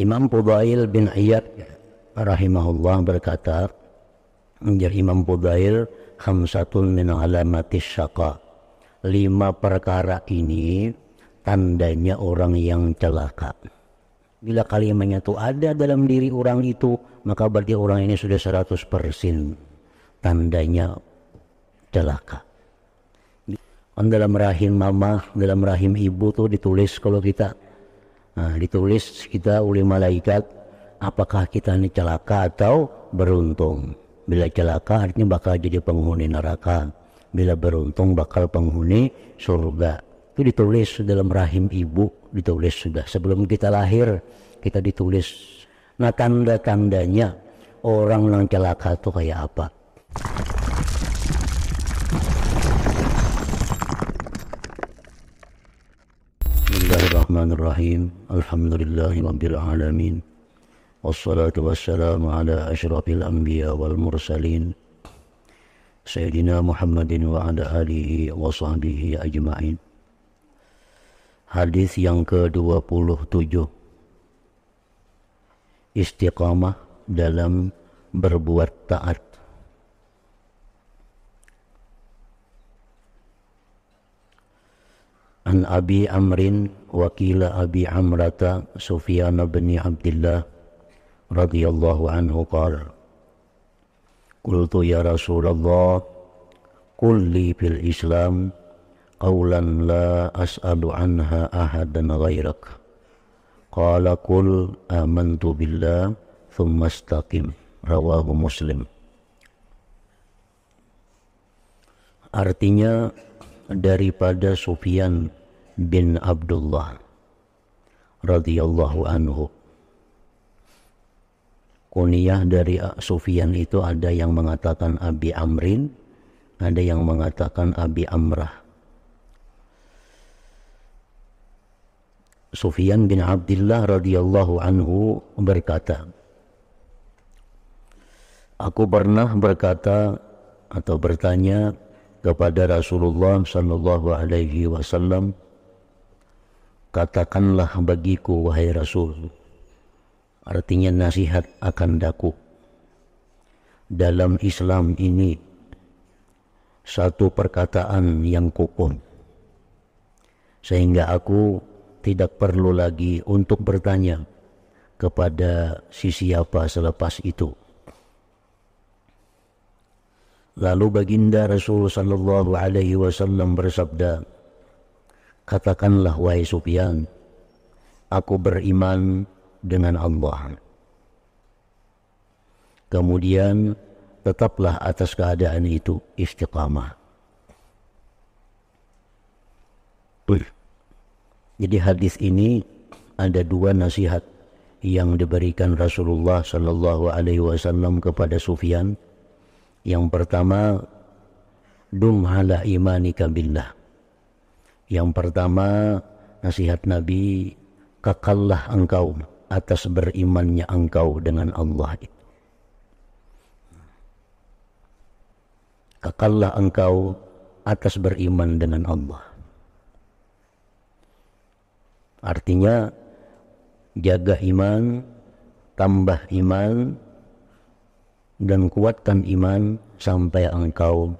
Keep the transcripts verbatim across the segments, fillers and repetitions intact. Imam Fudhail bin Iyadh rahimahullah berkata, menjadi Imam Fudhail, khamsatun min alamatis syaqa. Lima perkara ini tandanya orang yang celaka. Bila kalimatnya itu ada dalam diri orang itu, maka berarti orang ini sudah seratus persen tandanya celaka. Dalam rahim mama, dalam rahim ibu tuh ditulis kalau kita, nah, ditulis kita oleh malaikat apakah kita ini celaka atau beruntung. Bila celaka artinya bakal jadi penghuni neraka, bila beruntung bakal penghuni surga. Itu ditulis dalam rahim ibu, ditulis sudah sebelum kita lahir, kita ditulis. Nah, tanda-tandanya orang yang celaka tuh kayak apa? Bismillahirrahmanirrahim. Alhamdulillahirabbil alamin. Wassalatu wassalamu ala asyrafil anbiya wal mursalin sayyidina Muhammadin wa ala alihi wa sahbihi ajmain. Hadis yang ke dua puluh tujuh. Istiqamah dalam berbuat taat. An Abi Amrin wakila Abi Amrata Sufyan bin Abdullah radhiyallahu anhu qala qultu ya Rasulullah kulli fil Islam qawlan la as'alu anha ahadan ghairak qala qul amantu billah thumma istaqim rawahu Muslim. Artinya daripada Sufyan bin Abdullah radhiyallahu anhu. Kunyah dari Sufyan itu ada yang mengatakan Abi Amrin, ada yang mengatakan Abi Amrah. Sufyan bin Abdullah radhiyallahu anhu berkata, aku pernah berkata atau bertanya kepada Rasulullah sallallahu alaihi wasallam, katakanlah bagiku wahai Rasul, artinya nasihat akan daku, dalam Islam ini satu perkataan yang kukuh, sehingga aku tidak perlu lagi untuk bertanya kepada si siapa selepas itu. Lalu baginda Rasul sallallahu alaihi wasallam bersabda, katakanlah wahai Sufyan, aku beriman dengan Allah. Kemudian tetaplah atas keadaan itu, istiqamah. Jadi hadis ini ada dua nasihat yang diberikan Rasulullah sallallahu alaihi wasallam kepada Sufyan. Yang pertama, dum hala imanika billah. Yang pertama, nasihat Nabi, kekallah engkau atas berimannya engkau dengan Allah itu. Kekallah engkau atas beriman dengan Allah. Artinya, jaga iman, tambah iman, dan kuatkan iman sampai engkau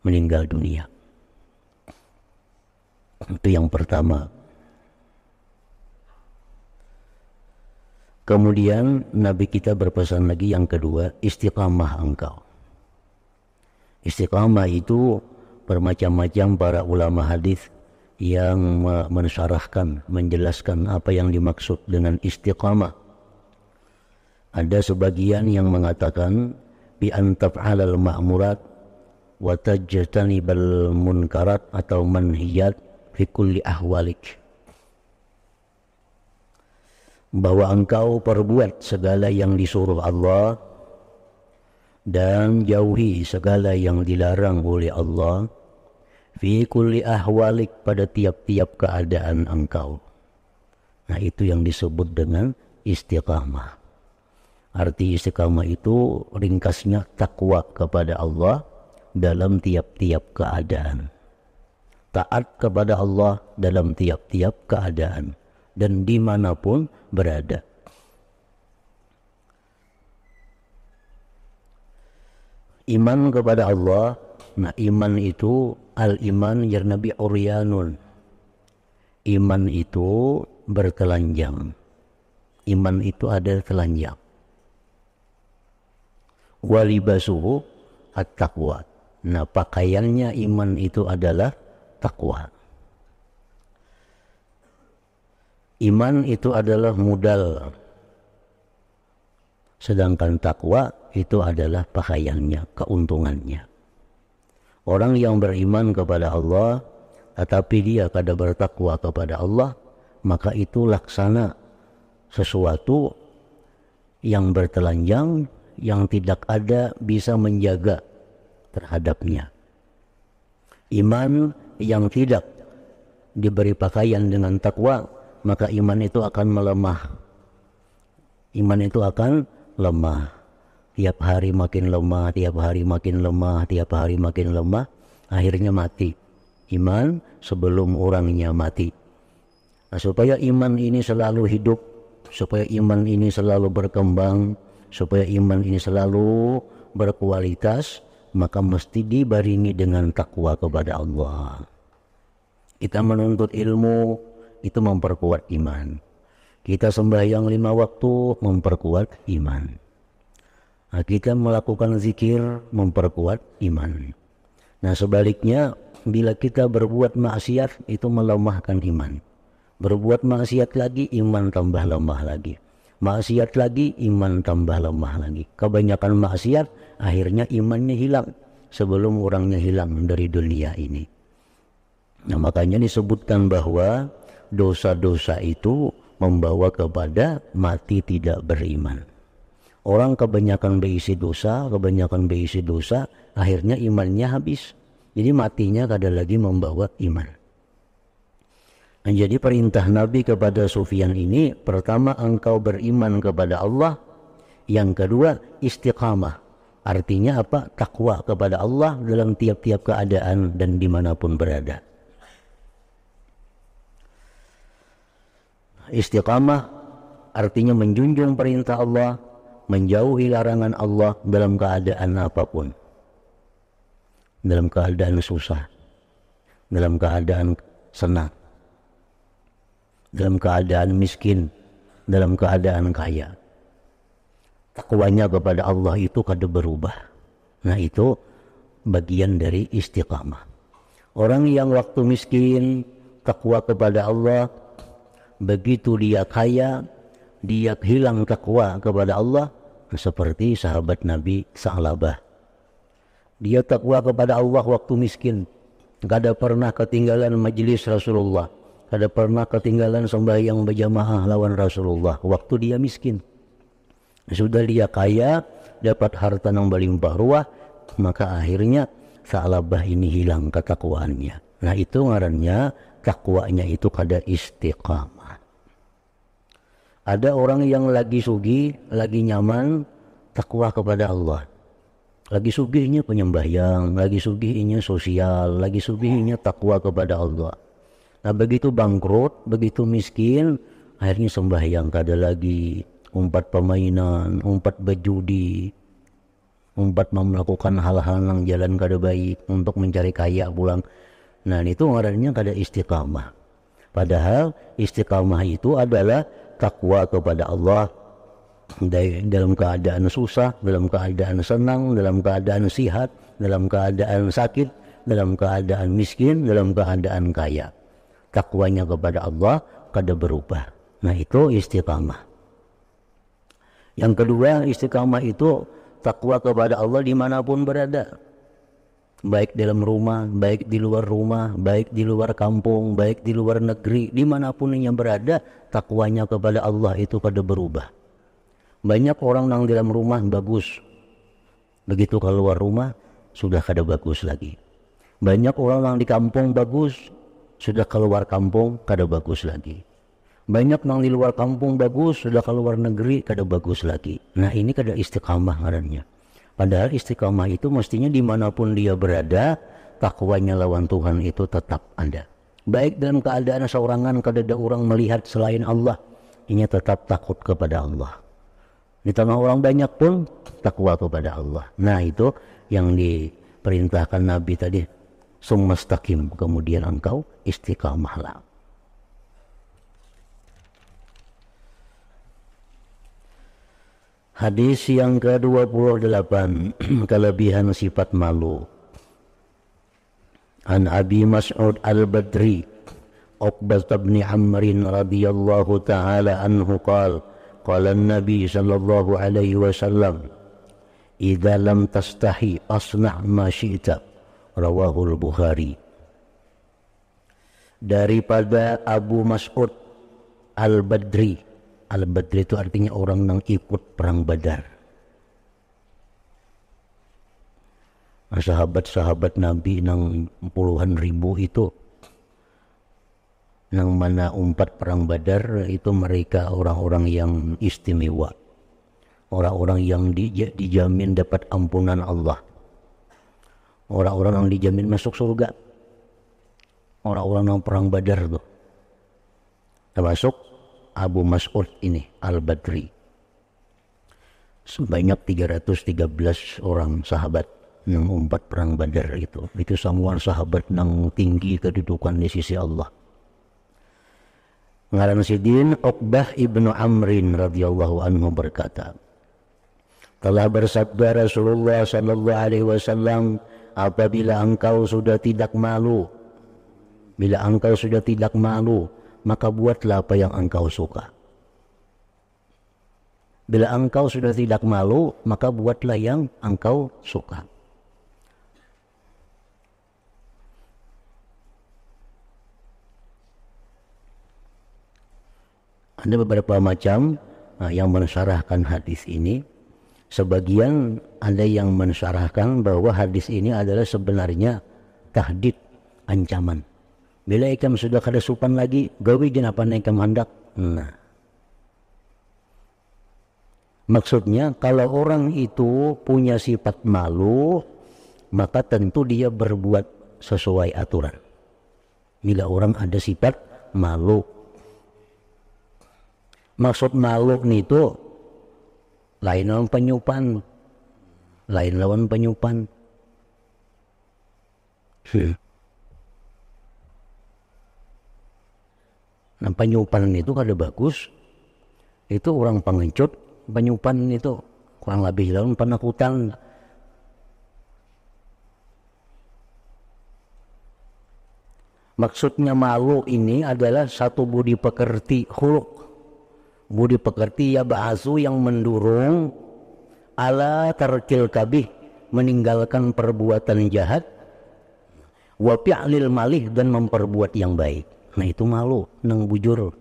meninggal dunia. Itu yang pertama. Kemudian Nabi kita berpesan lagi yang kedua, istiqamah engkau. Istiqamah itu bermacam-macam para ulama hadis yang mensyarahkan, menjelaskan apa yang dimaksud dengan istiqamah. Ada sebagian yang mengatakan bi antaf'al al ma'murat wa tajtanibal munkarat atau manhiyat fi kulli ahwalik, bahwa engkau perbuat segala yang disuruh Allah dan jauhi segala yang dilarang oleh Allah, fi kulli ahwalik, pada tiap-tiap keadaan engkau. Nah, itu yang disebut dengan istiqamah. Arti istiqamah itu ringkasnya takwa kepada Allah dalam tiap-tiap keadaan. Taat kepada Allah dalam tiap-tiap keadaan. dan dimanapun berada. Iman kepada Allah, nah iman itu al-iman ya Nabi Uryanun. Iman itu bertelanjang. Iman itu ada telanjang. Walibasuhu at-taqwa. Nah pakaiannya iman itu adalah takwa. Iman itu adalah modal, sedangkan takwa itu adalah pakaiannya, keuntungannya. Orang yang beriman kepada Allah, tetapi dia kada bertakwa kepada Allah, maka itu laksana sesuatu yang bertelanjang, yang tidak ada bisa menjaga terhadapnya. Iman yang tidak diberi pakaian dengan takwa, maka iman itu akan melemah. Iman itu akan lemah. Tiap hari makin lemah, tiap hari makin lemah, tiap hari makin lemah. Akhirnya mati. Iman sebelum orangnya mati. Nah, supaya iman ini selalu hidup, supaya iman ini selalu berkembang, supaya iman ini selalu berkualitas, maka mesti dibaringi dengan takwa kepada Allah. Kita menuntut ilmu, itu memperkuat iman. Kita sembahyang lima waktu, memperkuat iman. Nah, kita melakukan zikir, memperkuat iman. Nah sebaliknya, bila kita berbuat maksiat, itu melemahkan iman. Berbuat maksiat lagi, iman tambah lemah lagi. Maksiat lagi, iman tambah lemah lagi. Kebanyakan maksiat, akhirnya imannya hilang sebelum orangnya hilang dari dunia ini. Nah makanya disebutkan bahwa dosa-dosa itu membawa kepada mati tidak beriman. Orang kebanyakan berisi dosa, kebanyakan berisi dosa, akhirnya imannya habis. Jadi matinya kada lagi membawa iman. Nah, jadi perintah Nabi kepada Sufyan ini, pertama engkau beriman kepada Allah, yang kedua istiqamah. Artinya apa? Takwa kepada Allah dalam tiap-tiap keadaan dan dimanapun berada. Istiqamah artinya menjunjung perintah Allah, menjauhi larangan Allah dalam keadaan apapun. Dalam keadaan susah, dalam keadaan senang, dalam keadaan miskin, dalam keadaan kaya. Takwanya kepada Allah itu kada berubah. Nah itu bagian dari istiqamah. Orang yang waktu miskin takwa kepada Allah, begitu dia kaya, dia hilang takwa kepada Allah, seperti sahabat Nabi Sa'labah. Dia takwa kepada Allah waktu miskin, kada pernah ketinggalan majelis Rasulullah, kada pernah ketinggalan sembahyang berjamaah lawan Rasulullah waktu dia miskin. Sudah dia kaya, dapat harta yang berlimpah ruah, maka akhirnya Sa'labah ini hilang ketakwaannya. Nah itu ngarannya takwanya itu kada istiqam. Ada orang yang lagi sugih, lagi nyaman, takwa kepada Allah. Lagi sugihnya penyembahyang, lagi sugihnya sosial, lagi sugihnya takwa kepada Allah. Nah begitu bangkrut, begitu miskin, akhirnya sembahyang kada lagi, umpat permainan, umpat berjudi, umpat melakukan hal-hal yang jalan kada baik untuk mencari kaya pulang. Nah itu orangnya kada istiqamah. Padahal istiqamah itu adalah takwa kepada Allah dalam keadaan susah, dalam keadaan senang, dalam keadaan sihat, dalam keadaan sakit, dalam keadaan miskin, dalam keadaan kaya. Takwanya kepada Allah kada berubah. Nah itu istiqamah. Yang kedua, istiqamah itu takwa kepada Allah dimanapun berada. Baik dalam rumah, baik di luar rumah, baik di luar kampung, baik di luar negeri, dimanapun yang berada, takwanya kepada Allah itu kada berubah. Banyak orang yang dalam rumah bagus, begitu keluar rumah sudah kada bagus lagi. Banyak orang yang di kampung bagus, sudah keluar kampung kada bagus lagi. Banyak yang di luar kampung bagus, sudah keluar negeri kada bagus lagi. Nah ini kada istiqamah ngarannya. Padahal istiqamah itu mestinya dimanapun dia berada, takwanya lawan Tuhan itu tetap ada. baik dalam keadaan seorangan, kadada orang melihat selain Allah, ini tetap takut kepada Allah. Di tengah orang banyak pun takwa kepada Allah. Nah, itu yang diperintahkan Nabi tadi, sumastaqim, kemudian engkau istiqamahlah. Hadis yang ke dua puluh delapan, kelebihan sifat malu. An Abi Mas'ud Al-Badri, Uqbata bin Amr radhiyallahu ta'ala anhu qala, qala an-nabi sallallahu alaihi wasallam, "Idza lam tastahi asna' ma syi'ta." Rawahul Bukhari. Daripada Abu Mas'ud Al-Badri. Al-Badri itu artinya orang yang ikut perang Badar. Nah, sahabat-sahabat Nabi yang puluhan ribu itu, yang mana umpat perang Badar itu mereka orang-orang yang istimewa, orang-orang yang dijamin dapat ampunan Allah, orang-orang yang dijamin masuk surga, orang-orang yang perang Badar tuh, termasuk Abu Mas'ud ini Al-Badri. Sebanyak tiga ratus tiga belas orang sahabat yang umpat perang Badar itu. Itu semua sahabat yang tinggi kedudukan di sisi Allah. Ngaran sidin Uqbah ibnu Amrin radhiyallahu anhu berkata, telah bersabda Rasulullah sallallahu alaihi wasallam, apabila engkau sudah tidak malu, bila engkau sudah tidak malu, maka buatlah apa yang engkau suka. Bila engkau sudah tidak malu, maka buatlah yang engkau suka. Ada beberapa macam yang mensyarahkan hadis ini. Sebagian ada yang mensyarahkan bahwa hadis ini adalah sebenarnya tahdid, ancaman. Bila ikam sudah kada sopan lagi, gawi jenapa ikam hendak. Nah, maksudnya kalau orang itu punya sifat malu, maka tentu dia berbuat sesuai aturan. Bila orang ada sifat malu, maksud malu itu lain lawan penyupan, lain lawan penyupan. Hmm. Nah, penyupan itu kada bagus. Itu orang pengecut, penyupan itu kurang lebih dalam penakutan. Maksudnya malu ini adalah satu budi pekerti, khuluk. Budi pekerti ya ba'asu, yang mendurung ala tarkil kabih, meninggalkan perbuatan jahat, wa fi'lil malih, dan memperbuat yang baik. Nah, itu malu nang bujur.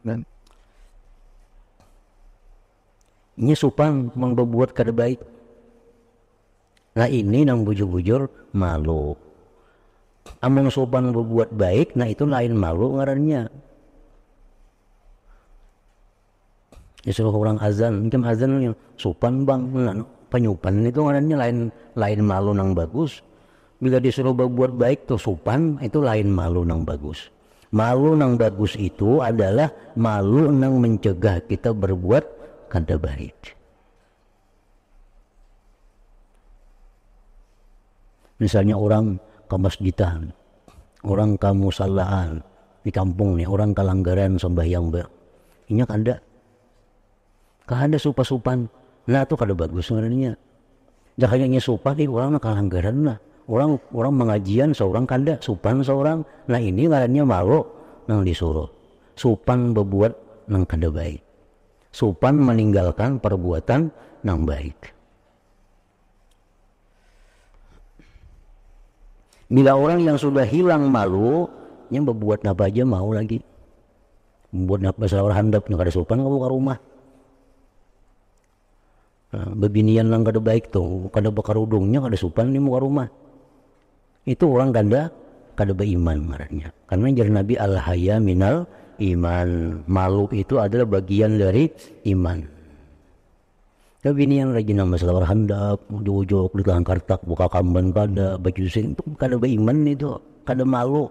Dan ini supang membuat kada baik. Nah, ini nang bujur-bujur malu. Amung supang berbuat baik, nah itu lain malu ngarannya. Ya, suruh orang azan, macam azan sopan bang, penyupan itu ngarannya lain lain malu nang bagus. Bila disuruh berbuat baik tuh sopan, itu lain malu nang bagus. Malu nang bagus itu adalah malu nang mencegah kita berbuat kada baik. Misalnya orang ke masjidan, orang ke musallaan di kampung nih, orang ke langgaran sembahyang ber, ini kada, kada supa-supan. Nah, itu kada bagus sebenarnya. Jangan hanya supa nih, orang ke langgaran lah. Orang orang mengajian seorang kada, supan seorang. Nah, ini ngarannya malu nang disuruh. Supan berbuat nang kada baik. Supan meninggalkan perbuatan nang baik. Bila orang yang sudah hilang malu, yang berbuat apa aja mau lagi. Berbuat apa salah handap, nang kada supan ka buka rumah. Nah, bebinian nang kada baik tuh, kada bakarudungnya, kada supan di muka rumah. Itu orang ganda kada beriman marahnya. Karena ajar Nabi, al-haya minal iman, malu itu adalah bagian dari iman. Tapi ini yang rajin nama selawar handap, ujok-ujok, ditahan kartak, buka kamban kada, baju sing, itu kada beriman itu, kada malu.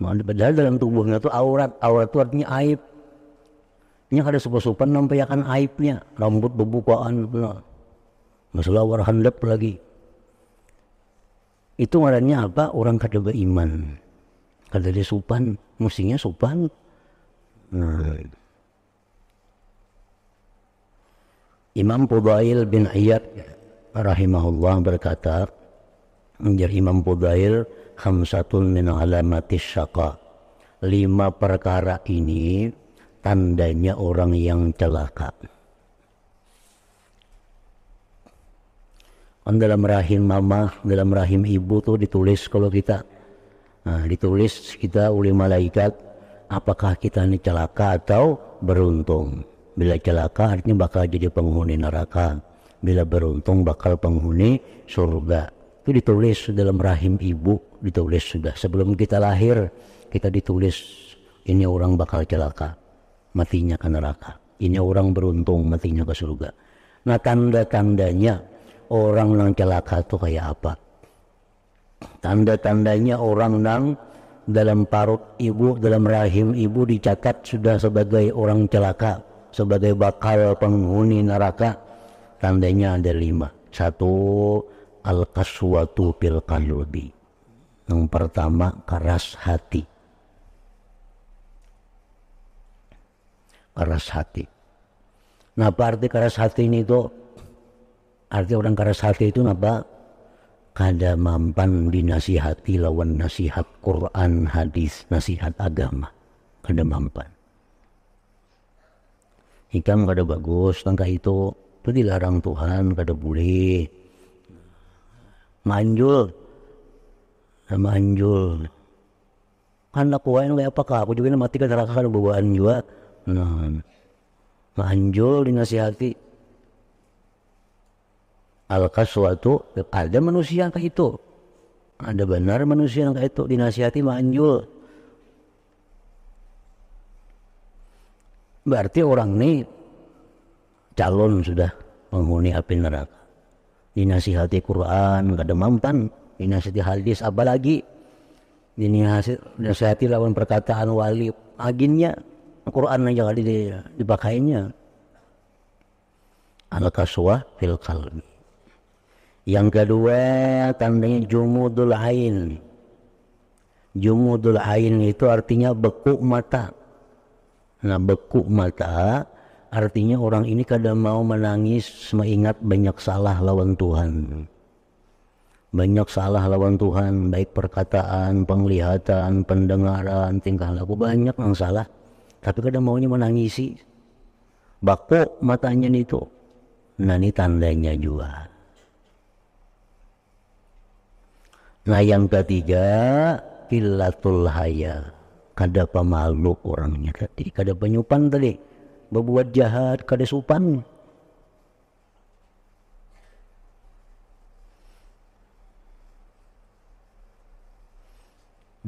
Padahal dalam tubuhnya itu aurat, aurat itu artinya aib. Ini ada sopan-sopan nampayakan aibnya, rambut bebukaan, masalah warhandap lagi. Itu warnanya apa? Orang kada beriman. Kada dia sopan, mestinya sopan. Nah. Imam Fudhail bin Iyadh rahimahullah berkata, menjadi Imam Fudhail, khamsatun min alamatis syaqa. Lima perkara ini tandanya orang yang celaka. Dalam rahim mama, dalam rahim ibu tuh ditulis kalau kita, nah, ditulis kita oleh malaikat apakah kita ini celaka atau beruntung. Bila celaka artinya bakal jadi penghuni neraka, bila beruntung bakal penghuni surga. Itu ditulis dalam rahim ibu, ditulis sudah sebelum kita lahir, kita ditulis ini orang bakal celaka, matinya ke neraka. Ini orang beruntung, matinya ke surga. Nah, tanda-tandanya orang yang celaka itu kayak apa? Tanda-tandanya orang yang dalam parut ibu, dalam rahim ibu dicatat sudah sebagai orang celaka, sebagai bakal penghuni neraka. Tandanya ada lima. Satu, al-kaswatu bil qalbi. Yang pertama, keras hati. Keras hati. Nah, apa arti keras hati ini itu? Arti orang keras hati itu apa? Kada mampan dinasihati lawan nasihat Quran, hadis, nasihat agama. Kada mampan. Hikam kada bagus, tangkah itu. Itu dilarang Tuhan, kada boleh. Manjul. Manjul. Kan aku wain kayak apakah? Aku juga mati ke neraka kada bawaan juga. Nah, manjul dinasihati. Al-kaswatu, ada manusia kayak itu, ada benar manusia yang kayak itu, dinasihati manjul. Berarti orang ini calon sudah penghuni api neraka. Dinasihati Quran kada mampan, dinasihati hadis apalagi, dinasihati lawan perkataan wali, aginnya Quran aja kali dipakainya. Al-kaswah fil qalbi. Yang kedua, tandanya jumudul ain. Jumudul ain itu artinya beku mata. Nah, beku mata artinya orang ini kada mau menangis, mengingat banyak salah lawan Tuhan. Banyak salah lawan Tuhan, baik perkataan, penglihatan, pendengaran, tingkah laku, banyak yang salah. Tapi kadang maunya menangisi, baku matanya itu. Nah, ini tandanya juga. Nah, yang ketiga, qillatul haya. Kada pemalu orangnya tadi, kada penyupan tadi, berbuat jahat kada sopan.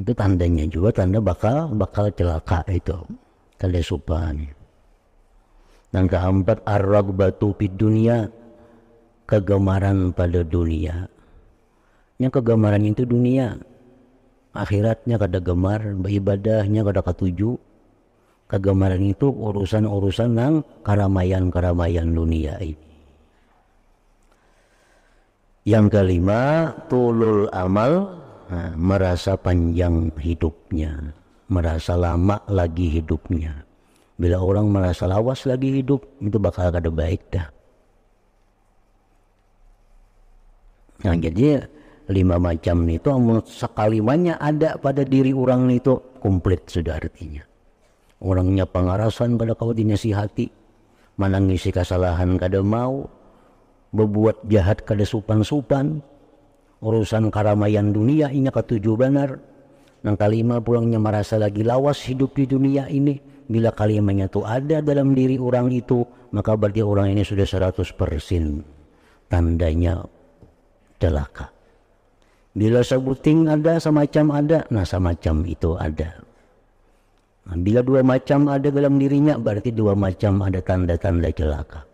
Itu tandanya juga, tanda bakal bakal celaka itu. Kada sopan. Dan keempat, ar-raghbatu fid dunia, kegemaran pada dunia. Yang kegemaran itu dunia, akhiratnya kada gemar, beribadahnya kada katuju. Kegemaran itu urusan-urusan yang keramaian-keramaian dunia ini. Yang kelima, tulul amal, nah, merasa panjang hidupnya, merasa lama lagi hidupnya. Bila orang merasa lawas lagi hidup, itu bakal kada baik dah. Nah, jadi lima macam itu sekalimanya ada pada diri orang itu, komplit sudah artinya. Orangnya pengarasan pada kau dinasihati, menangisi kesalahan kada mau, berbuat jahat kada sopan-sopan, urusan keramaian dunia ini ketujuh benar. Nang kalima pulangnya merasa lagi lawas hidup di dunia ini. Bila kalimanya itu ada dalam diri orang itu, maka berarti orang ini sudah seratus persen tandanya celaka. Bila sebuting ada, semacam ada, nah semacam itu ada. Nah, bila dua macam ada dalam dirinya, berarti dua macam ada tanda-tanda celaka.